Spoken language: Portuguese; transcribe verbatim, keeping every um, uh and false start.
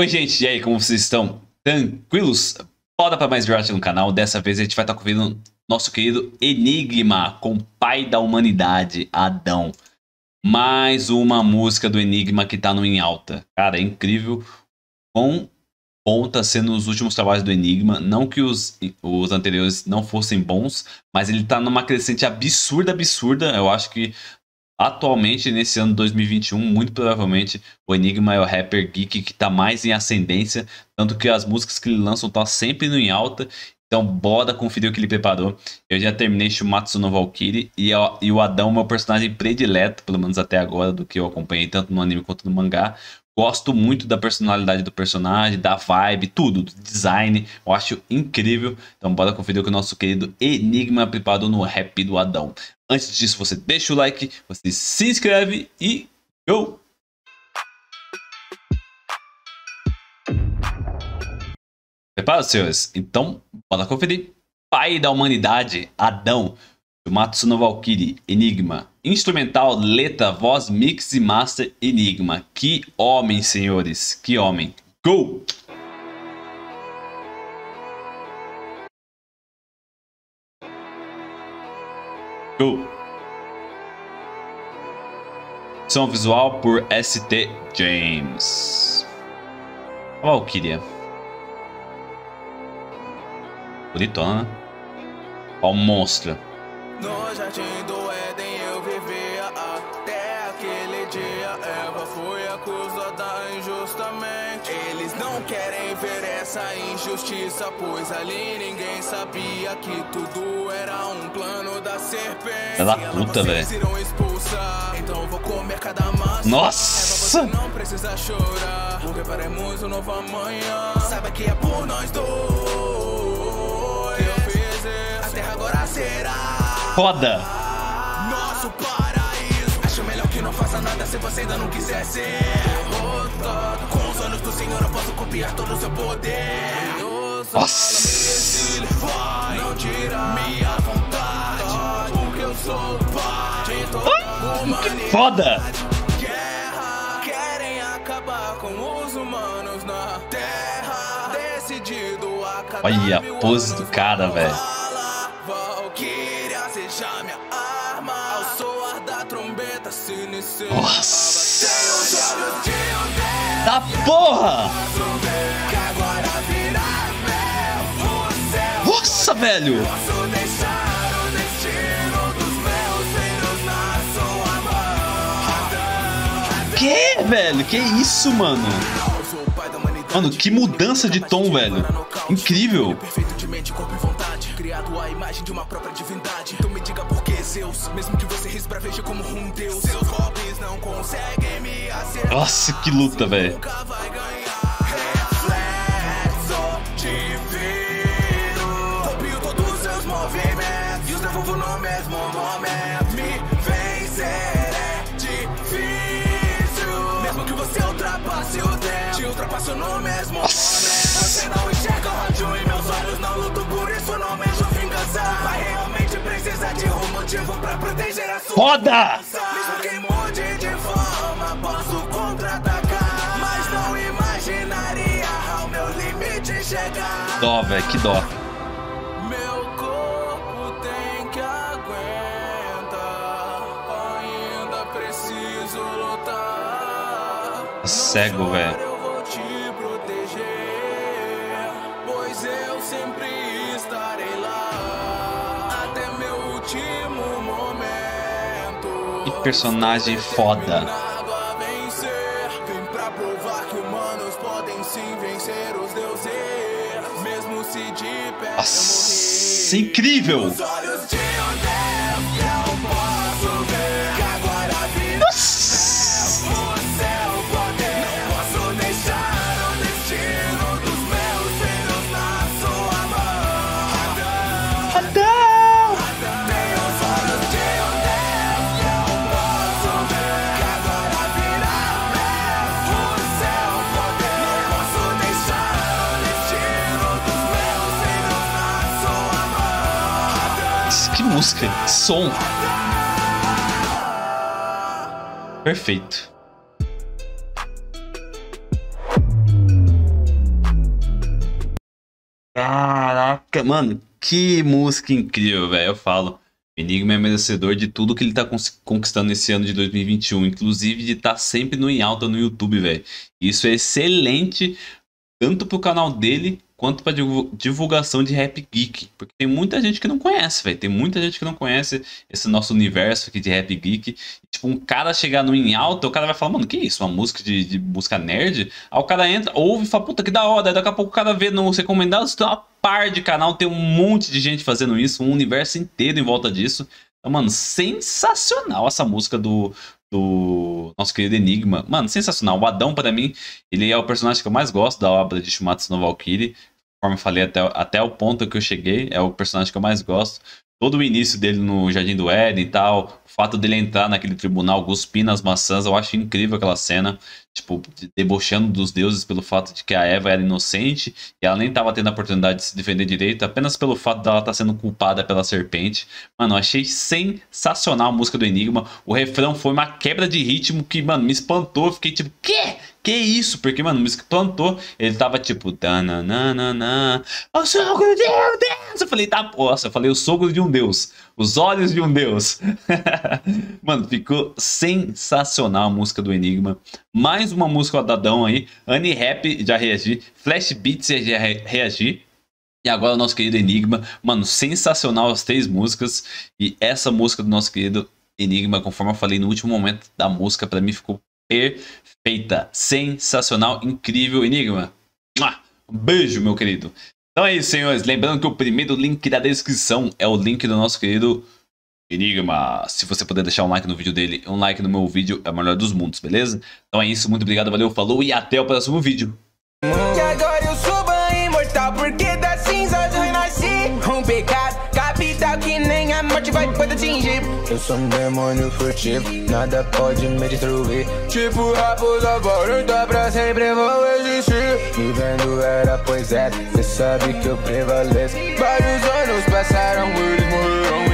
Oi gente, e aí, como vocês estão? Tranquilos? Bora para mais react no canal. Dessa vez a gente vai estar cobrindo nosso querido Enygma, com o pai da humanidade, Adão. Mais uma música do Enygma que tá no em alta. Cara, é incrível quão bom tá sendo os últimos trabalhos do Enygma. Não que os, os anteriores não fossem bons, mas ele tá numa crescente absurda, absurda. Eu acho que atualmente, nesse ano dois mil e vinte e um, muito provavelmente o Enygma é o rapper geek que tá mais em ascendência, tanto que as músicas que ele lança estão sempre no em alta. Então bora conferir o que ele preparou. Eu já terminei Shuumatsu no Valkyrie e, e o Adão é o meu personagem predileto, pelo menos até agora, do que eu acompanhei tanto no anime quanto no mangá. Gosto muito da personalidade do personagem, da vibe, tudo, do design, eu acho incrível. Então bora conferir o que o nosso querido Enygma preparou no rap do Adão. Antes disso, você deixa o like, você se inscreve e go! Prepara, senhores? Então, bora conferir. Pai da humanidade, Adão. Shuumatsu no Valkyrie, Enygma. Instrumental, letra, voz, mix e master, Enygma. Que homem, senhores. Que homem. Go! Go. Som visual por Saint James. Valkyria. Bonitona. Ó o monstro. No jardim do Éden eu vivia até aquele dia. Eva foi acusada injustamente. Eles não querem ver essa injustiça, pois ali ninguém sabia que tudo era um plano da serpente. Ela puta, velho. Então vou comer cada massa. Nossa! Eva, você não precisa chorar, porque faremos um novo amanhã. Saiba que é por nós dois. Eu fiz isso. A terra agora será foda. Nosso paraíso. Acho melhor que não faça nada se você ainda não quiser ser derrotado. Com os olhos do Senhor eu posso copiar todo o seu poder. Nossa. Vai, não tira minha vontade, porque eu sou pai de toda humanidade. Foda. Guerra. Querem acabar com os humanos na terra. Decidido a cada mil anos. Olha a pose do cara, velho. Seja minha arma ao soar da trombeta. Nossa. Da porra. Nossa, velho. Que, velho? Que isso, mano? Mano, que mudança de tom, velho. Incrível. Criado à imagem de uma própria divindade. Então me diga por que Zeus, mesmo que você risbraveja como um deus. Seus golpes não conseguem me acertar. Nossa, que luta, velho. Nunca vai ganhar. Reflexo divino. Copio todos os seus movimentos e os devolvo no mesmo momento. Me vencer é difícil. Mesmo que você ultrapasse o tempo, te ultrapasso no mesmo momento. Você não enxerga o rádio e meus olhos não lutam por isso. Não me mas realmente precisa de um motivo pra proteger a sua foda! Mesmo que mude de forma, posso contra-atacar. Mas não imaginaria ao meu limite chegar. Dó, velho, que dó. Meu corpo tem que aguentar. Ainda preciso lutar. Cego, velho. Eu vou te proteger, pois eu sempre estarei lá. Que personagem foda. Vem pra provar que humanos podem sim vencer os deuses, mesmo se de pé. Nossa, incrível. Os olhos de Adão eu posso ver que agora a vida é o seu poder. Não posso deixar o destino dos meus filhos na sua mão. Adão. Que música, que som. Perfeito. Caraca, mano, que música incrível, velho. Eu falo, Enygma é merecedor de tudo que ele tá conquistando esse ano de dois mil e vinte e um, inclusive de estar tá sempre no em alta no YouTube, velho. Isso é excelente, tanto pro canal dele quanto pra divulgação de Rap Geek, porque tem muita gente que não conhece, velho. Tem muita gente que não conhece esse nosso universo aqui de Rap Geek. Tipo, um cara chegar no em alta, o cara vai falar, mano, que isso? Uma música de, de música nerd? Aí o cara entra, ouve e fala, puta, que da hora. Aí daqui a pouco o cara vê nos recomendados, tem uma par de canal, tem um monte de gente fazendo isso, um universo inteiro em volta disso. Então, mano, sensacional essa música do... do nosso querido Enygma. Mano, sensacional. O Adão, pra mim, ele é o personagem que eu mais gosto da obra de Shuumatsu no Valkyrie. Conforme eu falei, até, até o ponto que eu cheguei, é o personagem que eu mais gosto. Todo o início dele no Jardim do Éden e tal, o fato dele entrar naquele tribunal cuspindo as maçãs, eu acho incrível aquela cena, tipo, debochando dos deuses pelo fato de que a Eva era inocente e ela nem estava tendo a oportunidade de se defender direito, apenas pelo fato dela estar sendo culpada pela serpente. Mano, eu achei sensacional a música do Enygma. O refrão foi uma quebra de ritmo que, mano, me espantou. Eu fiquei tipo, quê? Que isso? Porque, mano, o músico plantou. Ele tava tipo, dananana, o sogro de um deus. Eu falei, tá, poça. Eu falei, o sogro de um deus. Os olhos de um deus. Mano, ficou sensacional a música do Enygma. Mais uma música do Adão aí. Annie Rap, já reagi. Flash Beats, já reagi. E agora o nosso querido Enygma. Mano, sensacional as três músicas. E essa música do nosso querido Enygma, conforme eu falei no último momento da música, pra mim ficou perfeita, sensacional, incrível, Enygma. Um beijo, meu querido. Então é isso, senhores. Lembrando que o primeiro link da descrição é o link do nosso querido Enygma. Se você puder deixar um like no vídeo dele, um like no meu vídeo é o melhor dos mundos, beleza? Então é isso, muito obrigado, valeu, falou e até o próximo vídeo. Que agora eu suba imortal, porque das cinzas eu nasci. Um pecado capital que nem a morte vai poder atingir. Eu sou um demônio furtivo, nada pode me destruir. Tipo rabo da borda, pra sempre vou existir. Vivendo era, pois é, cê sabe que eu prevaleço. Vários anos passaram, eles morreram.